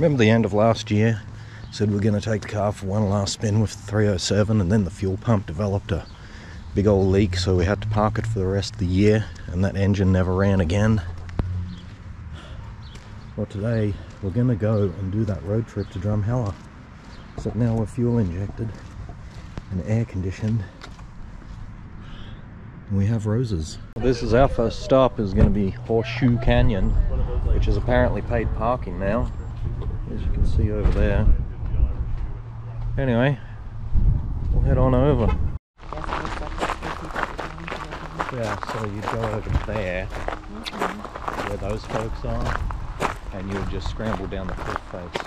Remember the end of last year? Said we're going to take the car for one last spin with the 307, and then the fuel pump developed a big old leak, so we had to park it for the rest of the year, and that engine never ran again. Well, today we're going to go and do that road trip to Drumheller. So now we're fuel injected and air conditioned, and we have roses. This is our first stop, is going to be Horseshoe Canyon, which is apparently paid parking now, as you can see over there. Anyway, we'll head on over. Yeah, so you'd go over there, where those folks are, and you would just scramble down the cliff face.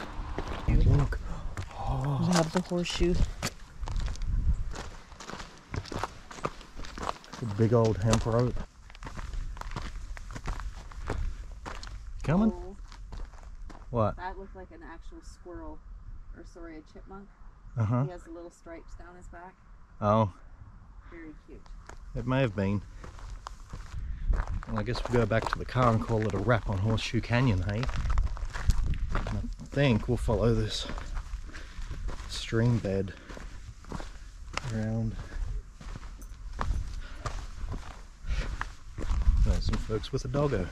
Look! Oh. We have the horseshoe. The big old hemp rope. Coming? Oh. What? That looked like an actual squirrel. Or sorry, a chipmunk. He has little stripes down his back. Oh. Very cute. It may have been. Well, I guess we'll go back to the car and call it a wrap on Horseshoe Canyon, hey? And I think we'll follow this stream bed around. There's some folks with a doggo.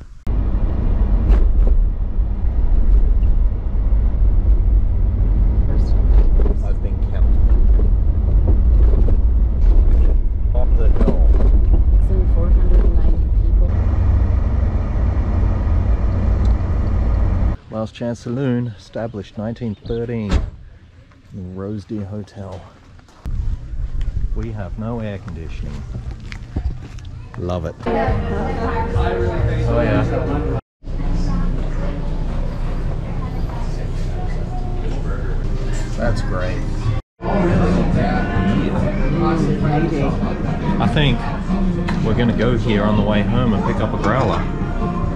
Last Chance Saloon, established 1913, in the Rose Deer Hotel. We have no air conditioning. Love it. Oh yeah. That's great. I think we're going to go here on the way home and pick up a growler.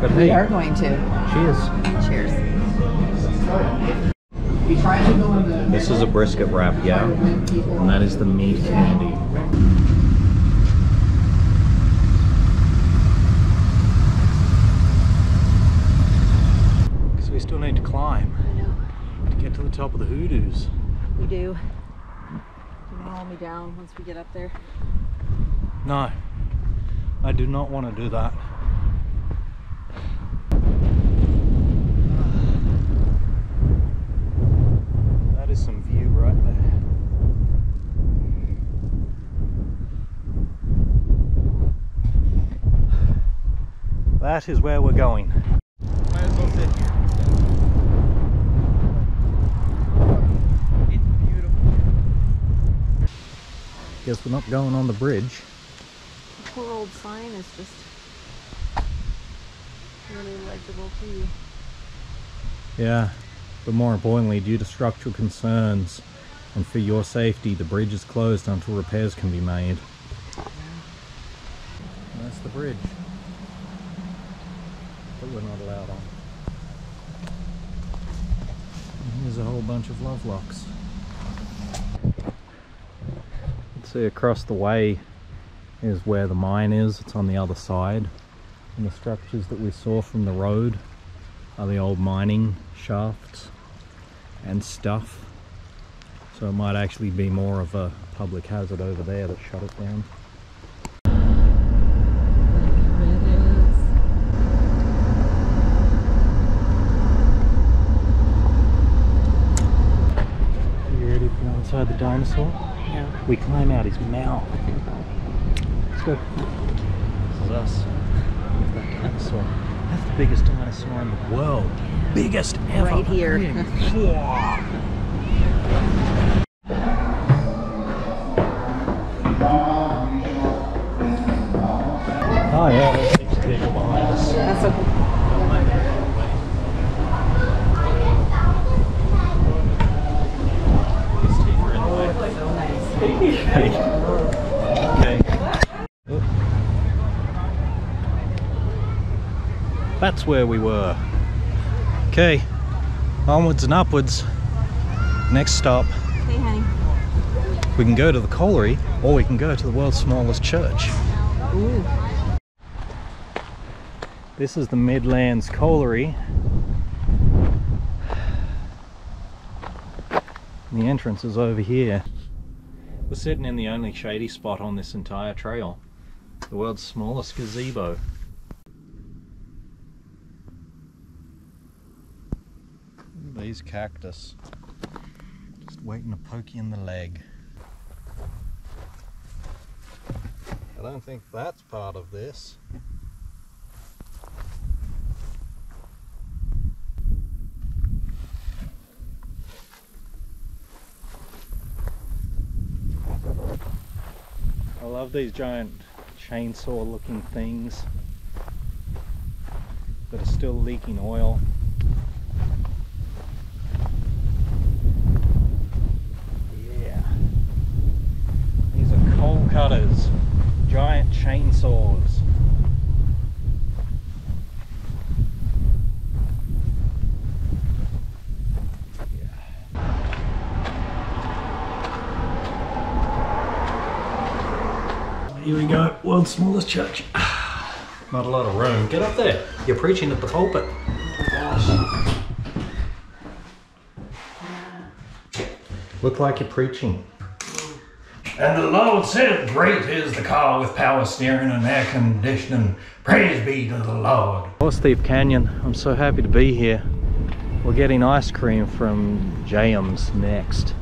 But hey, we are going to. Cheers. Cheers. This is a brisket wrap, yeah, and that is the meat candy. Because we still need to climb to get to the top of the hoodoos. We do. Can you haul me down once we get up there? No, I do not want to do that. Some view right there. That is where we're going. Might as well sit here. It's beautiful. Guess we're not going on the bridge. The poor old sign is just really legible to you. Yeah. But more importantly, due to structural concerns and for your safety, the bridge is closed until repairs can be made. And that's the bridge that we're not allowed on. And here's a whole bunch of lovelocks. You can see across the way is where the mine is. It's on the other side. And the structures that we saw from the road are the old mining shafts and stuff, so it might actually be more of a public hazard over there that shut it down. There it is. You ready to go inside the dinosaur? Yeah. We climb out his mouth. Let's go. This is us with that dinosaur. That's the biggest dinosaur in the world. Biggest ever. Right here. Oh yeah, there's a big table behind us. That's so cool. His teeth are in the way. Oh, nice. Okay. That's where we were. Okay, onwards and upwards. Next stop. Hey, honey. We can go to the colliery, or we can go to the world's smallest church. Ooh. This is the Midlands colliery. And the entrance is over here. We're sitting in the only shady spot on this entire trail. The world's smallest gazebo. These cactus. Just waiting to poke you in the leg. I don't think that's part of this. I love these giant chainsaw looking things that are still leaking oil. Yeah. These are coal cutters. Giant chainsaws. Yeah. Here we go, world's smallest church. Not a lot of room. Get up there. You're preaching at the pulpit. Gosh. Look like you're preaching. And the Lord said, great is the car with power steering and air conditioning. Praise be to the Lord. Well, Steve Canyon, I'm so happy to be here. We're getting ice cream from J.M.'s next.